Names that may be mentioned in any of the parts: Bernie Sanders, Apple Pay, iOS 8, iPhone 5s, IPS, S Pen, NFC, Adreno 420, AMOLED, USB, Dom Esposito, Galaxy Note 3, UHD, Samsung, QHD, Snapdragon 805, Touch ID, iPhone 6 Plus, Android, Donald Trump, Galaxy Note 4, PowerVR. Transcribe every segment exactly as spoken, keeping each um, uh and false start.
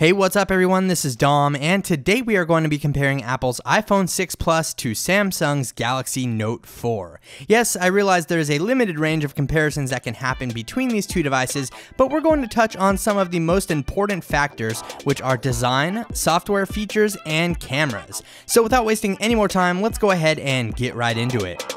Hey, what's up everyone, this is Dom, and today we are going to be comparing Apple's iPhone six Plus to Samsung's Galaxy Note four. Yes, I realize there is a limited range of comparisons that can happen between these two devices, but we're going to touch on some of the most important factors, which are design, software features, and cameras. So without wasting any more time, let's go ahead and get right into it.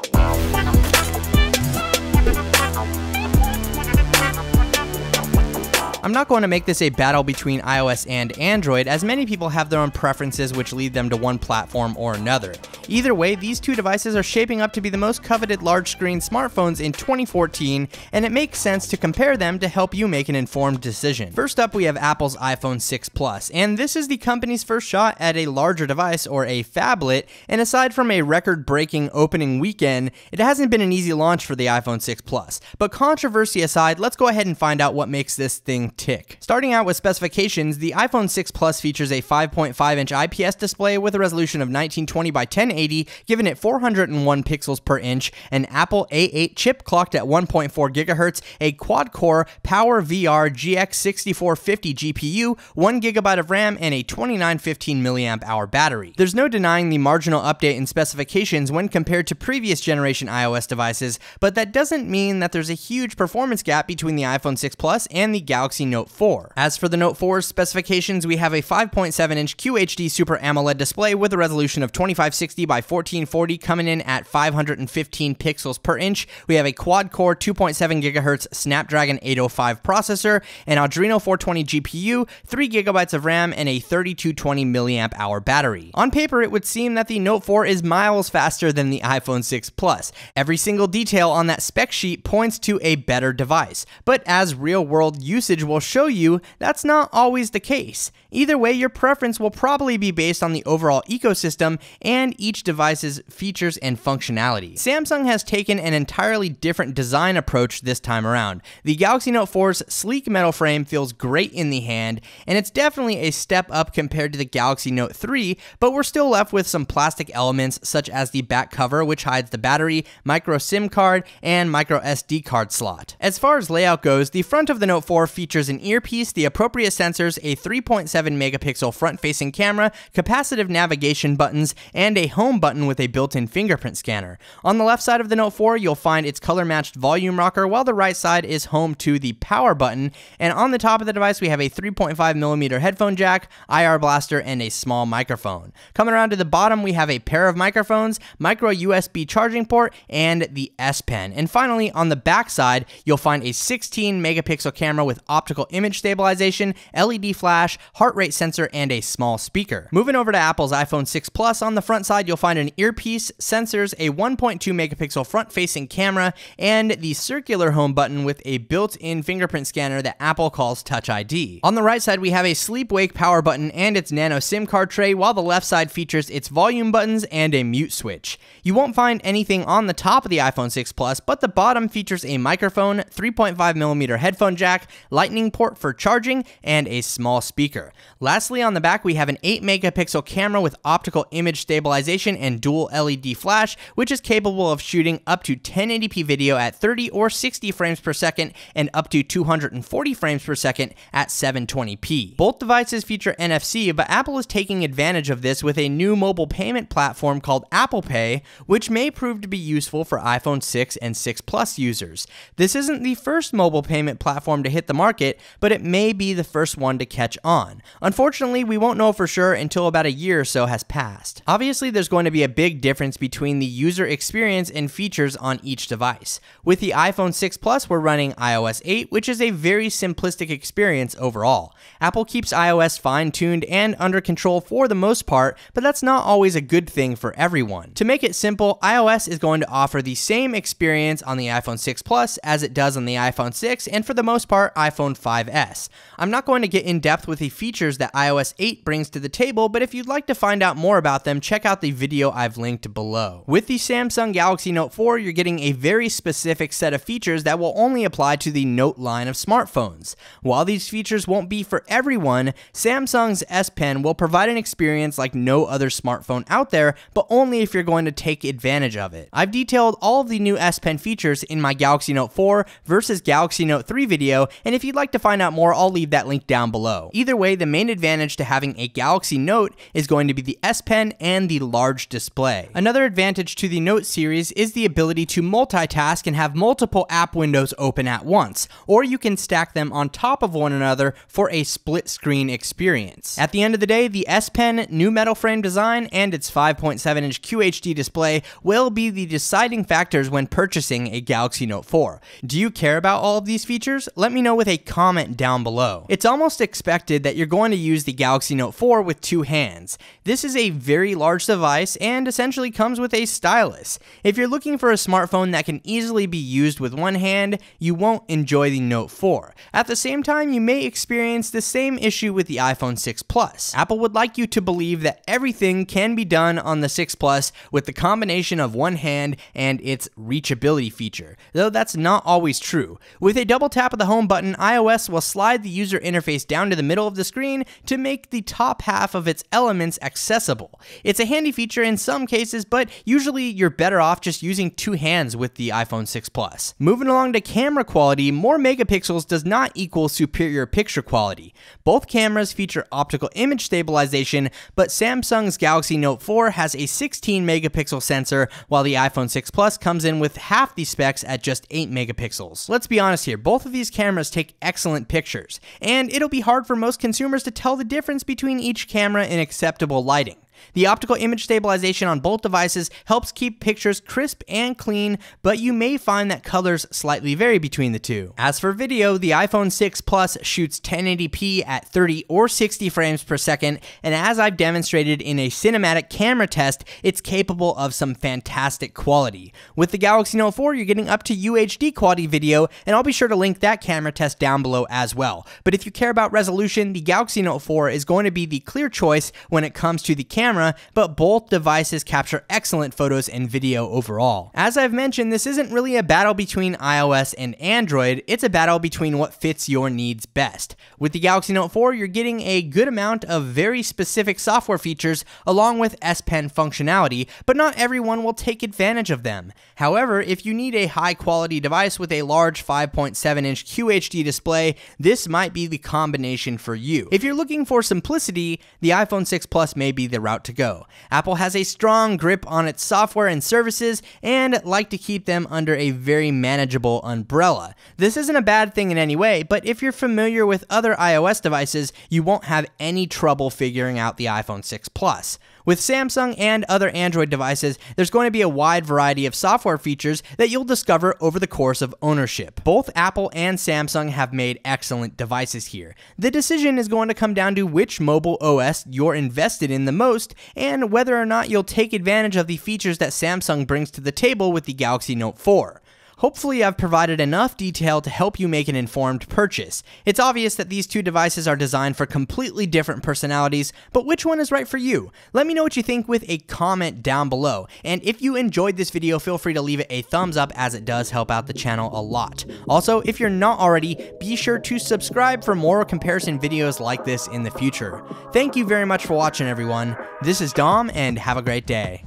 I'm not going to make this a battle between iOS and Android, as many people have their own preferences which lead them to one platform or another. Either way, these two devices are shaping up to be the most coveted large-screen smartphones in twenty fourteen, and it makes sense to compare them to help you make an informed decision. First up, we have Apple's iPhone six Plus, and this is the company's first shot at a larger device, or a phablet, and aside from a record-breaking opening weekend, it hasn't been an easy launch for the iPhone six Plus. But controversy aside, let's go ahead and find out what makes this thing tick. Starting out with specifications, the iPhone six Plus features a five point five inch I P S display with a resolution of nineteen twenty by ten eighty, giving it four hundred one pixels per inch, an Apple A eight chip clocked at one point four gigahertz, a quad-core PowerVR G X sixty-four fifty G P U, one gigabyte of RAM, and a twenty-nine fifteen milliamp hour battery. There's no denying the marginal update in specifications when compared to previous generation iOS devices, but that doesn't mean that there's a huge performance gap between the iPhone six Plus and the Galaxy Note four. As for the Note four's specifications, we have a five point seven inch Q H D Super AMOLED display with a resolution of twenty-five sixty by fourteen forty coming in at five hundred fifteen pixels per inch. We have a quad-core two point seven gigahertz Snapdragon eight oh five processor, an Adreno four twenty G P U, three gigabytes of RAM, and a thirty-two twenty milliamp hour battery. On paper, it would seem that the Note four is miles faster than the iPhone six Plus. Every single detail on that spec sheet points to a better device, but as real-world usage will show you, that's not always the case. Either way, your preference will probably be based on the overall ecosystem and each device's features and functionality. Samsung has taken an entirely different design approach this time around. The Galaxy Note four's sleek metal frame feels great in the hand, and it's definitely a step up compared to the Galaxy Note three, but we're still left with some plastic elements such as the back cover, which hides the battery, micro SIM card, and micro S D card slot. As far as layout goes, the front of the Note four features features an earpiece, the appropriate sensors, a three point seven megapixel front-facing camera, capacitive navigation buttons, and a home button with a built-in fingerprint scanner. On the left side of the Note four, you'll find its color-matched volume rocker, while the right side is home to the power button, and on the top of the device, we have a three point five millimeter headphone jack, I R blaster, and a small microphone. Coming around to the bottom, we have a pair of microphones, micro U S B charging port, and the S Pen. And finally, on the back side, you'll find a sixteen megapixel camera with optical image stabilization, L E D flash, heart rate sensor, and a small speaker. Moving over to Apple's iPhone six Plus, on the front side you'll find an earpiece, sensors, a one point two megapixel front-facing camera, and the circular home button with a built-in fingerprint scanner that Apple calls Touch I D. On the right side we have a sleep-wake power button and its nano SIM card tray, while the left side features its volume buttons and a mute switch. You won't find anything on the top of the iPhone six Plus, but the bottom features a microphone, three point five millimeter headphone jack, lightning port for charging, and a small speaker. Lastly, on the back, we have an eight megapixel camera with optical image stabilization and dual L E D flash, which is capable of shooting up to ten eighty p video at thirty or sixty frames per second and up to two hundred forty frames per second at seven twenty p. Both devices feature N F C, but Apple is taking advantage of this with a new mobile payment platform called Apple Pay, which may prove to be useful for iPhone six and six Plus users. This isn't the first mobile payment platform to hit the market market, but it may be the first one to catch on. Unfortunately, we won't know for sure until about a year or so has passed. Obviously, there's going to be a big difference between the user experience and features on each device. With the iPhone six Plus, we're running iOS eight, which is a very simplistic experience overall. Apple keeps iOS fine-tuned and under control for the most part, but that's not always a good thing for everyone. To make it simple, iOS is going to offer the same experience on the iPhone six Plus as it does on the iPhone six, and for the most part, iPhone iPhone five S. I'm not going to get in depth with the features that iOS eight brings to the table, but if you'd like to find out more about them, check out the video I've linked below. With the Samsung Galaxy Note four, you're getting a very specific set of features that will only apply to the Note line of smartphones. While these features won't be for everyone, Samsung's S Pen will provide an experience like no other smartphone out there, but only if you're going to take advantage of it. I've detailed all of the new S Pen features in my Galaxy Note four versus Galaxy Note three video, and if you'd like like to find out more, I'll leave that link down below. Either way, the main advantage to having a Galaxy Note is going to be the S Pen and the large display. Another advantage to the Note series is the ability to multitask and have multiple app windows open at once, or you can stack them on top of one another for a split screen experience. At the end of the day, the S Pen, new metal frame design, and its five point seven inch Q H D display will be the deciding factors when purchasing a Galaxy Note four. Do you care about all of these features? Let me know with a comment down below. It's almost expected that you're going to use the Galaxy Note four with two hands. This is a very large device and essentially comes with a stylus. If you're looking for a smartphone that can easily be used with one hand, you won't enjoy the Note four. At the same time, you may experience the same issue with the iPhone six Plus. Apple would like you to believe that everything can be done on the six Plus with the combination of one hand and its reachability feature, though that's not always true. With a double tap of the home button, iOS will slide the user interface down to the middle of the screen to make the top half of its elements accessible. It's a handy feature in some cases, but usually you're better off just using two hands with the iPhone six Plus. Moving along to camera quality, more megapixels does not equal superior picture quality. Both cameras feature optical image stabilization, but Samsung's Galaxy Note four has a sixteen megapixel sensor, while the iPhone six Plus comes in with half the specs at just eight megapixels. Let's be honest here, both of these cameras take excellent pictures, and it'll be hard for most consumers to tell the difference between each camera in acceptable lighting. The optical image stabilization on both devices helps keep pictures crisp and clean, but you may find that colors slightly vary between the two. As for video, the iPhone six Plus shoots ten eighty p at thirty or sixty frames per second, and as I've demonstrated in a cinematic camera test, it's capable of some fantastic quality. With the Galaxy Note four, you're getting up to U H D quality video, and I'll be sure to link that camera test down below as well. But if you care about resolution, the Galaxy Note four is going to be the clear choice when it comes to the camera Camera, but both devices capture excellent photos and video overall. As I've mentioned, this isn't really a battle between iOS and Android, it's a battle between what fits your needs best. With the Galaxy Note four, you're getting a good amount of very specific software features along with S Pen functionality, but not everyone will take advantage of them. However, if you need a high quality device with a large five point seven inch Q H D display, this might be the combination for you. If you're looking for simplicity, the iPhone six Plus may be the route to go. Apple has a strong grip on its software and services and like to keep them under a very manageable umbrella. This isn't a bad thing in any way, but if you're familiar with other iOS devices, you won't have any trouble figuring out the iPhone six Plus. With Samsung and other Android devices, there's going to be a wide variety of software features that you'll discover over the course of ownership. Both Apple and Samsung have made excellent devices here. The decision is going to come down to which mobile O S you're invested in the most and whether or not you'll take advantage of the features that Samsung brings to the table with the Galaxy Note four. Hopefully I've provided enough detail to help you make an informed purchase. It's obvious that these two devices are designed for completely different personalities, but which one is right for you? Let me know what you think with a comment down below, and if you enjoyed this video, feel free to leave it a thumbs up as it does help out the channel a lot. Also, if you're not already, be sure to subscribe for more comparison videos like this in the future. Thank you very much for watching, everyone. This is Dom, and have a great day.